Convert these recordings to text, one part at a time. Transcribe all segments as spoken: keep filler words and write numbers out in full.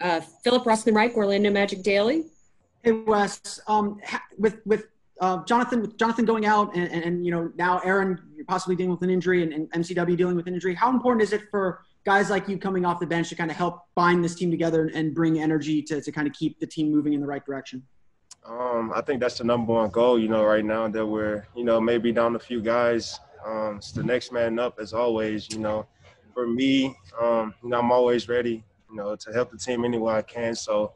Uh, Philip Rustin Reich, Orlando Magic Daily. Hey Wes, um, with with uh, Jonathan with Jonathan going out, and, and, and you know now Aaron, you're possibly dealing with an injury, and, and M C W dealing with an injury. How important is it for guys like you coming off the bench to kind of help bind this team together and bring energy to to kind of keep the team moving in the right direction? Um, I think that's the number one goal. You know, right now that we're you know maybe down a few guys. Um, it's the next man up, as always. You know, for me, um, you know, I'm always ready. You know, to help the team any way I can. So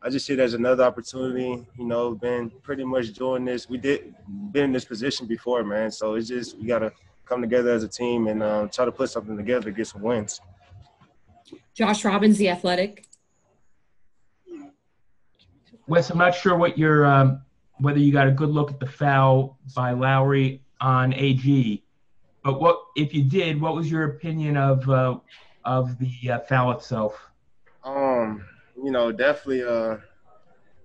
I just see it as another opportunity. You know, been pretty much doing this. We did been in this position before, man. So it's just we got to come together as a team and um, try to put something together to get some wins. Josh Robbins, The Athletic. Wes, I'm not sure what your um, whether you got a good look at the foul by Lowry on A G, but what if you did? What was your opinion of uh, of the uh, foul itself? Um, you know, definitely uh,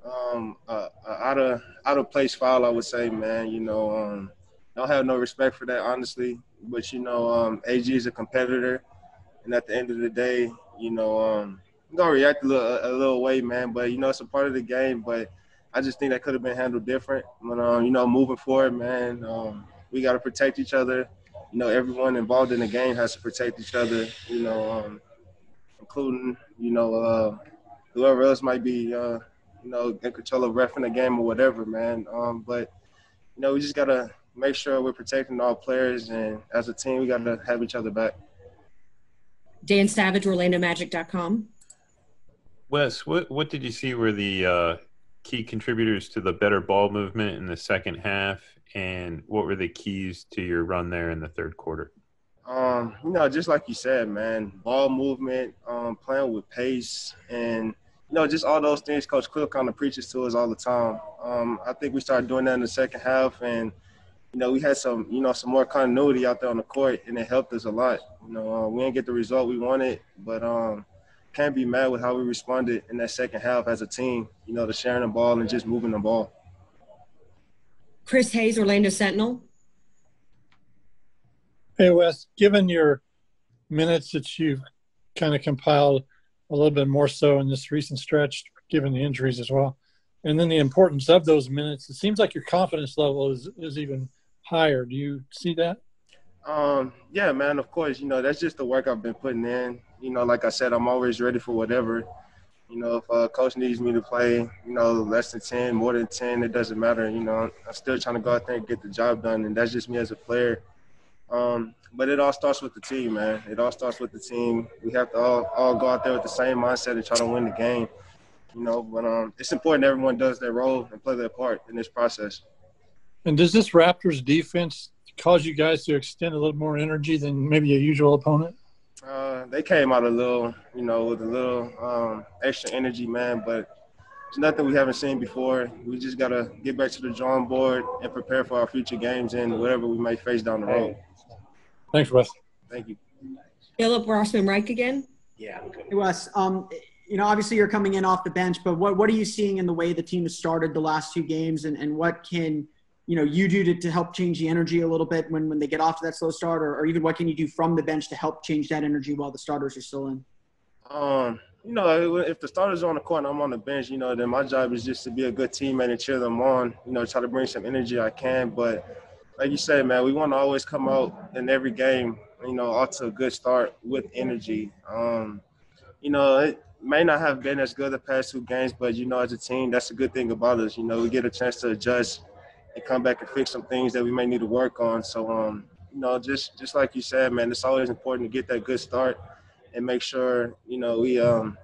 um, uh, uh, out of out of place foul, I would say, man. You know, um, don't have no respect for that, honestly. But you know, um, A G is a competitor, and at the end of the day, you know, um, I'm gonna react a little, a little way, man. But you know, it's a part of the game. But I just think that could have been handled different. But um, you know, moving forward, man, um, we gotta protect each other. You know, everyone involved in the game has to protect each other. You know, um, including you know. Uh, Whoever else might be, uh, you know, in control of reffing the game or whatever, man. Um, but, you know, we just got to make sure we're protecting all players. And as a team, we got to have each other back. Dan Savage, Orlando Magic dot com. Wes, what, what did you see were the uh, key contributors to the better ball movement in the second half? And what were the keys to your run there in the third quarter? Um, you know, just like you said, man, ball movement, um, playing with pace and – you know, just all those things Coach Cliff kind of preaches to us all the time. Um, I think we started doing that in the second half, and, you know, we had some, you know, some more continuity out there on the court, and it helped us a lot. You know, uh, we didn't get the result we wanted, but um, can't be mad with how we responded in that second half as a team, you know, to sharing the ball and just moving the ball. Chris Hayes, Orlando Sentinel. Hey, Wes, given your minutes that you've kind of compiled, a little bit more so in this recent stretch, given the injuries as well. And then the importance of those minutes, it seems like your confidence level is, is even higher. Do you see that? Um, yeah, man, of course. You know, that's just the work I've been putting in. You know, like I said, I'm always ready for whatever. You know, if uh, coach needs me to play, you know, less than ten, more than ten, it doesn't matter. You know, I'm still trying to go out there and get the job done, and that's just me as a player. Um, but it all starts with the team, man. It all starts with the team. We have to all, all go out there with the same mindset and try to win the game, you know. But um, it's important everyone does their role and play their part in this process. And does this Raptors defense cause you guys to extend a little more energy than maybe a usual opponent? Uh, they came out a little, you know, with a little um, extra energy, man. But it's nothing we haven't seen before. We just got to get back to the drawing board and prepare for our future games and whatever we may face down the road. Thanks, Wes. Thank you. Philip Rustin Reich again? Yeah. Hey, Wes, um, you know, obviously you're coming in off the bench, but what, what are you seeing in the way the team has started the last two games, and, and what can, you know, you do to, to help change the energy a little bit when, when they get off to that slow start, or, or even what can you do from the bench to help change that energy while the starters are still in? Um, you know, if the starters are on the court and I'm on the bench, you know, then my job is just to be a good teammate and cheer them on, you know, try to bring some energy I can, but – like you said, man, we want to always come out in every game, you know, off to a good start with energy. Um, you know, it may not have been as good the past two games, but, you know, as a team, that's a good thing about us. You know, we get a chance to adjust and come back and fix some things that we may need to work on. So, um, you know, just, just like you said, man, it's always important to get that good start and make sure, you know, we um,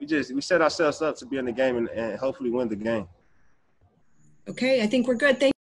we just we set ourselves up to be in the game and, and hopefully win the game. Okay, I think we're good. Thank